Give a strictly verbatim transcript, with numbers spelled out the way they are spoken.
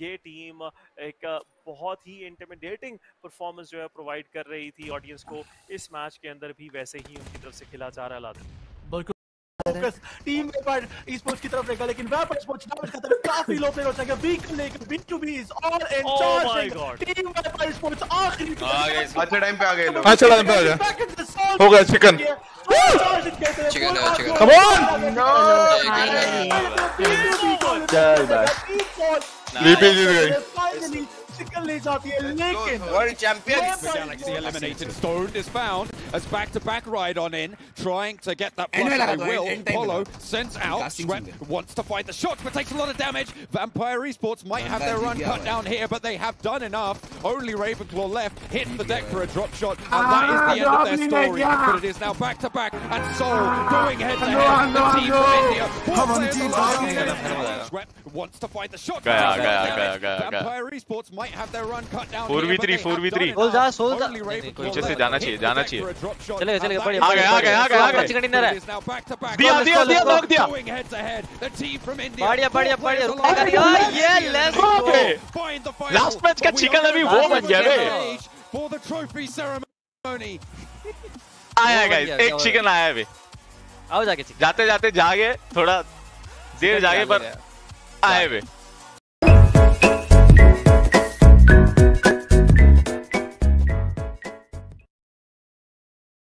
ये टीम एक बहुत ही इंटिमिडेटिंग परफॉर्मेंस जो है प्रोवाइड कर रही थी ऑडियंस को, इस मैच के अंदर भी वैसे ही उनकी तरफ से खेला जा रहा लादन। बिल्कुल फोकस टीम के पास esports की तरफ रहेगा, लेकिन वैम्पायर esports डैमेज खत्म काफी लो पे होता है कि वीक लेकर B two B is all and charging team vampire esports आखिरी अच्छा टाइम पे आ गए लोग, अच्छा टाइम पे आ गए हो गया chicken chicken come on no चल भाई लीपी जीत गई चिकन ले जाती है, लेकिन world champion Stone is found as back-to-back ride on in, trying to get that plus that they will. Polo sends out, wants to fight the shots, but takes a lot of damage. Vampire Esports might have their run cut down here, but they have done enough. Only Ravenclaw left, hits the deck for a drop shot, and that is the end of their story. But it is now back-to-back, and Sol going head-to-head. The team from India, come on, team from India. Wants to fight the shot. Vampire Esports might have their run cut down. four v three, four v three. Sol ja, Sol ja. नीचे से जाना चाहिए, जाना चाहिए. चले चले ऊपर आ गए आ गए आ गए आ गए चिकन डिनर है, दिया दिया दिया लॉक दिया, बढ़िया बढ़िया बढ़िया. ये लेट्स गो, लास्ट मैच का चिकन अभी वो बन गया बे फॉर द ट्रॉफी सेरेमनी. आया गाइस एक चिकन आया बे, आओ जाके चिकन जाते जाते जागे थोड़ा देर जागे पर आए बे.